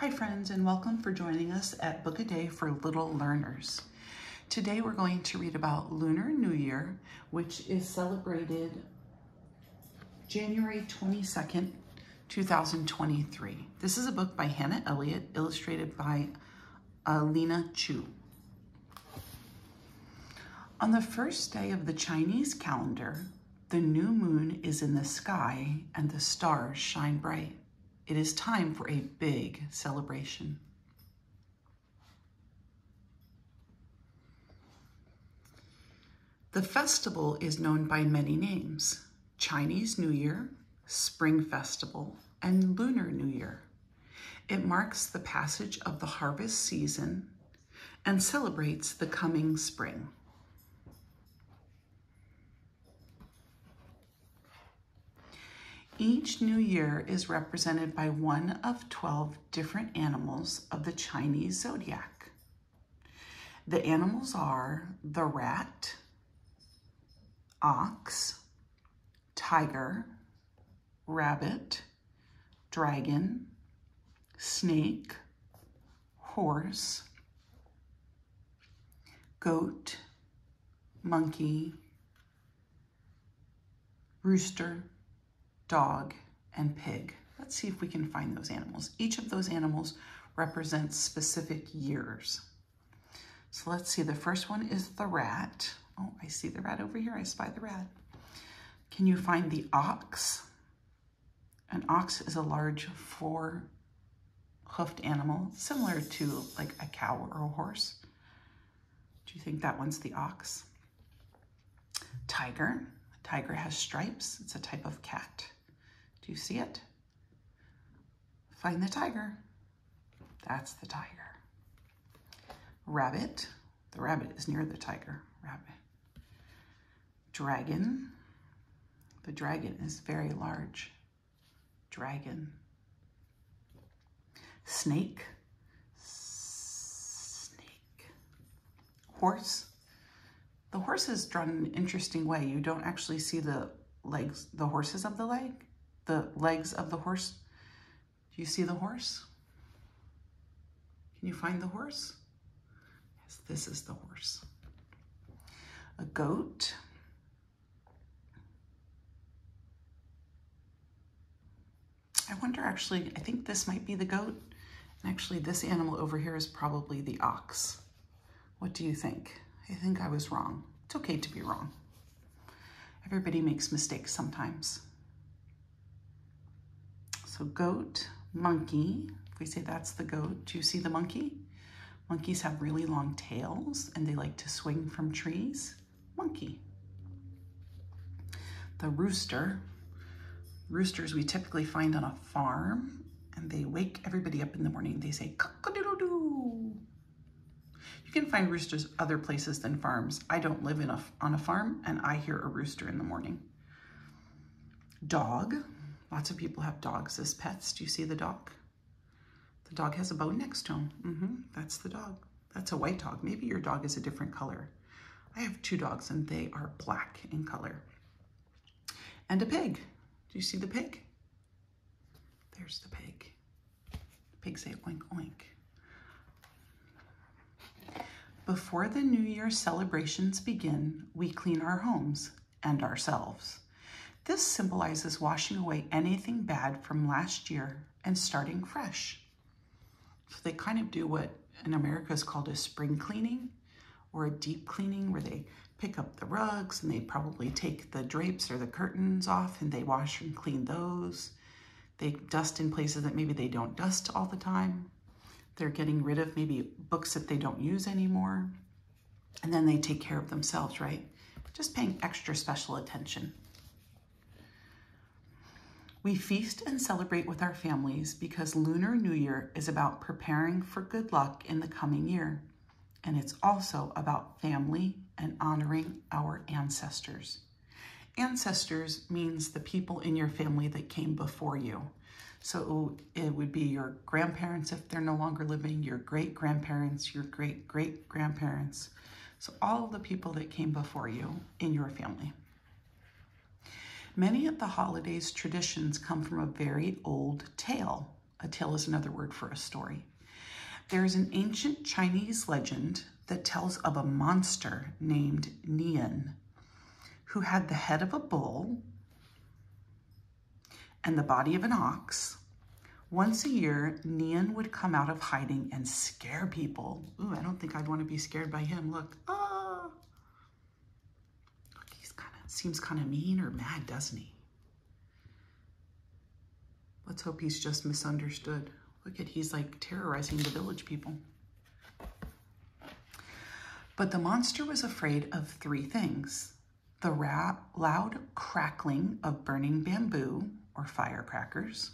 Hi friends, and welcome for joining us at Book a Day for Little Learners. Today we're going to read about Lunar New Year, which is celebrated January 22nd, 2023. This is a book by Hannah Elliott, illustrated by Lena Chu. On the first day of the Chinese calendar, the new moon is in the sky and the stars shine bright. It is time for a big celebration. The festival is known by many names: Chinese New Year, Spring Festival, and Lunar New Year. It marks the passage of the harvest season and celebrates the coming spring. Each new year is represented by one of 12 different animals of the Chinese zodiac. The animals are the rat, ox, tiger, rabbit, dragon, snake, horse, goat, monkey, rooster, dog, and pig. Let's see if we can find those animals. Each of those animals represents specific years. So let's see, the first one is the rat. Oh, I see the rat over here, I spy the rat. Can you find the ox? An ox is a large four-hoofed animal, similar to like a cow or a horse. Do you think that one's the ox? Tiger. Tiger has stripes, it's a type of cat. Do you see it? Find the tiger. That's the tiger. Rabbit. The rabbit is near the tiger. Rabbit. Dragon. The dragon is very large. Dragon. Snake. Snake. Horse. The horse is drawn in an interesting way. You don't actually see the legs, the legs of the horse. Do you see the horse? Can you find the horse? Yes, this is the horse. A goat. I wonder, actually, I think this might be the goat. And actually, this animal over here is probably the ox. What do you think? I think I was wrong. It's okay to be wrong. Everybody makes mistakes sometimes. So goat, monkey, if we say that's the goat, do you see the monkey? Monkeys have really long tails and they like to swing from trees. Monkey. The rooster. Roosters we typically find on a farm, and they wake everybody up in the morning. They say cock-a-doodle-doo. You can find roosters other places than farms. I don't live on a farm, and I hear a rooster in the morning. Dog. Lots of people have dogs as pets. Do you see the dog? The dog has a bone next to him. That's the dog. That's a white dog. Maybe your dog is a different color. I have two dogs, and they are black in color. And a pig. Do you see the pig? There's the pig. The pigs say oink, oink. Before the New Year celebrations begin, we clean our homes and ourselves. This symbolizes washing away anything bad from last year and starting fresh. So they kind of do what in America is called a spring cleaning or a deep cleaning, where they pick up the rugs and they probably take the drapes or the curtains off and they wash and clean those. They dust in places that maybe they don't dust all the time. They're getting rid of maybe books that they don't use anymore. And then they take care of themselves, right? Just paying extra special attention. We feast and celebrate with our families because Lunar New Year is about preparing for good luck in the coming year. And it's also about family and honoring our ancestors. Ancestors means the people in your family that came before you. So it would be your grandparents if they're no longer living, your great-grandparents, your great-great-grandparents. So all of the people that came before you in your family. Many of the holidays' traditions come from a very old tale, A tale is another word for a story. There is an ancient Chinese legend that tells of a monster named Nian, who had the head of a bull and the body of an ox. Once a year, Nian would come out of hiding and scare people. Ooh, I don't think I'd want to be scared by him. Look, ah! Look, he's seems kind of mean or mad, doesn't he? Let's hope he's just misunderstood. Look at, he's like terrorizing the village people. But the monster was afraid of three things: the loud crackling of burning bamboo or firecrackers.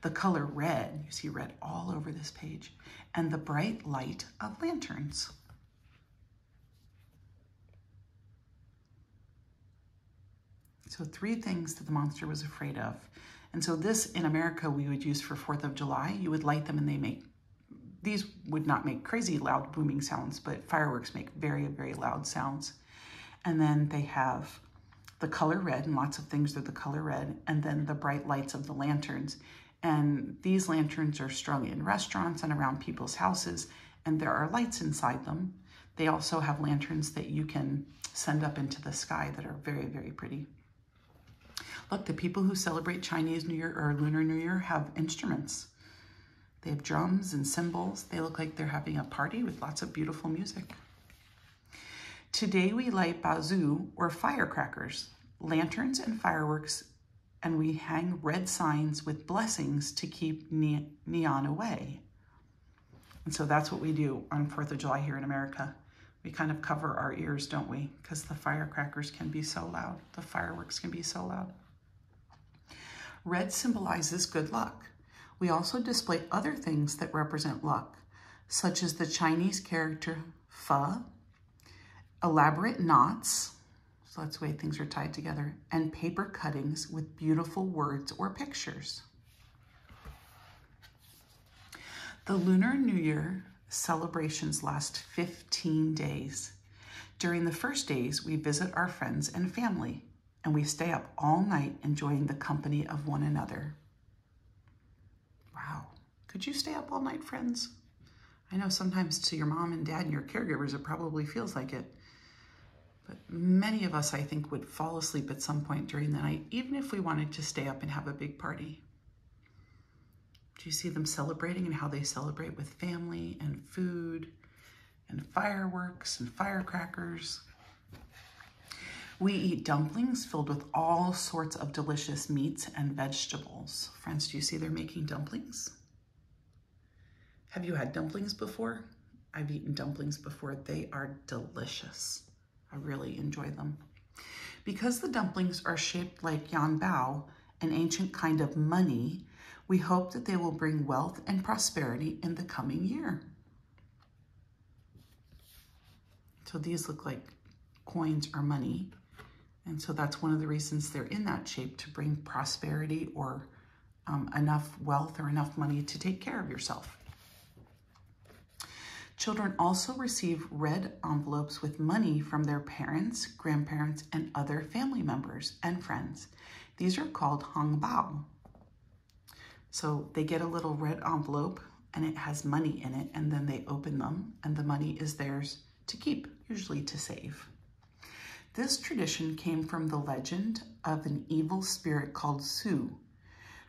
The color red, you see red all over this page, and the bright light of lanterns. So three things that the monster was afraid of. And so this in America we would use for 4th of July. You would light them and they make, these would not make crazy loud booming sounds, but fireworks make very, very loud sounds. And then they have the color red, and lots of things are the color red, and then the bright lights of the lanterns. And these lanterns are strung in restaurants and around people's houses, and there are lights inside them. They also have lanterns that you can send up into the sky that are very, very pretty. Look, the people who celebrate Chinese New Year or Lunar New Year have instruments. They have drums and cymbals. They look like they're having a party with lots of beautiful music. Today we light baozhu or firecrackers, lanterns and fireworks, and we hang red signs with blessings to keep Nian away. And so that's what we do on 4th of July here in America. We kind of cover our ears, don't we? Because the firecrackers can be so loud. The fireworks can be so loud. Red symbolizes good luck. We also display other things that represent luck, such as the Chinese character fe, elaborate knots, so that's the way things are tied together, and paper cuttings with beautiful words or pictures. The Lunar New Year celebrations last 15 days. During the first days, we visit our friends and family, and we stay up all night enjoying the company of one another. Wow, could you stay up all night, friends? I know sometimes to your mom and dad and your caregivers, it probably feels like it. But many of us, I think, would fall asleep at some point during the night, even if we wanted to stay up and have a big party. Do you see them celebrating and how they celebrate with family and food and fireworks and firecrackers? We eat dumplings filled with all sorts of delicious meats and vegetables. Friends, do you see they're making dumplings? Have you had dumplings before? I've eaten dumplings before. They are delicious. I really enjoy them. Because the dumplings are shaped like yuan bao, an ancient kind of money, we hope that they will bring wealth and prosperity in the coming year. So these look like coins or money. And so that's one of the reasons they're in that shape, to bring prosperity or enough wealth or enough money to take care of yourself. Children also receive red envelopes with money from their parents, grandparents, and other family members and friends. These are called Hongbao. So they get a little red envelope and it has money in it, and then they open them and the money is theirs to keep, usually to save. This tradition came from the legend of an evil spirit called Sue.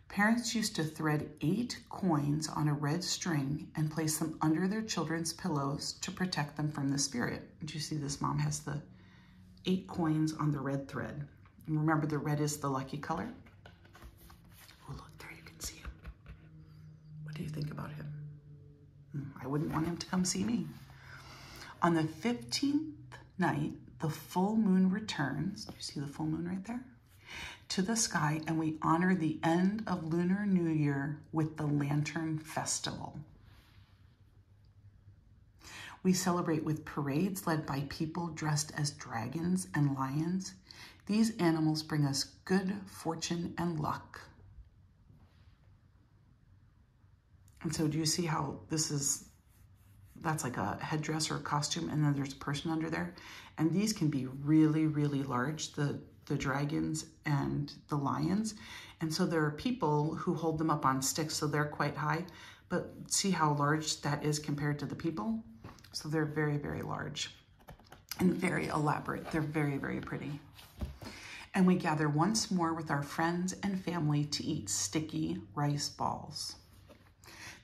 Parents used to thread 8 coins on a red string and place them under their children's pillows to protect them from the spirit. Did you see this mom has the 8 coins on the red thread? And remember, the red is the lucky color. Oh, look, there you can see him. What do you think about him? I wouldn't want him to come see me. On the 15th night, the full moon returns. Do you see the full moon right there? To the sky, and we honor the end of Lunar New Year with the Lantern Festival. We celebrate with parades led by people dressed as dragons and lions. These animals bring us good fortune and luck. And so do you see how this is, that's like a headdress or a costume, and then there's a person under there. And these can be really, really large. The the dragons and the lions. And so there are people who hold them up on sticks, so they're quite high, but see how large that is compared to the people? So they're very, very large and very elaborate. They're very, very pretty. And we gather once more with our friends and family to eat sticky rice balls.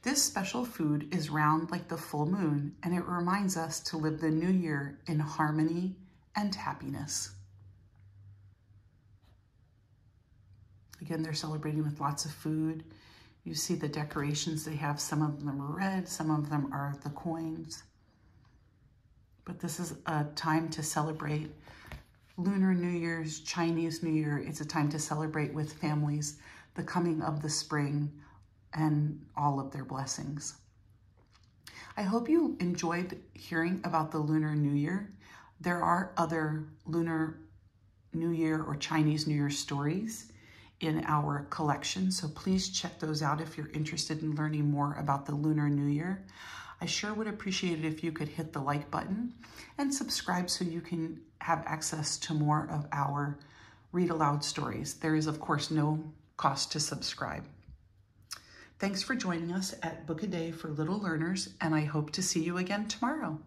This special food is round like the full moon, and it reminds us to live the new year in harmony and happiness. Again, they're celebrating with lots of food. You see the decorations they have. Some of them are red, some of them are the coins. But this is a time to celebrate Lunar New Year's, Chinese New Year. It's a time to celebrate with families the coming of the spring and all of their blessings. I hope you enjoyed hearing about the Lunar New Year. There are other Lunar New Year or Chinese New Year stories in our collection, so please check those out if you're interested in learning more about the Lunar New Year. I sure would appreciate it if you could hit the like button and subscribe so you can have access to more of our read aloud stories. There is, of course, no cost to subscribe. Thanks for joining us at Book a Day for Little Learners, and I hope to see you again tomorrow.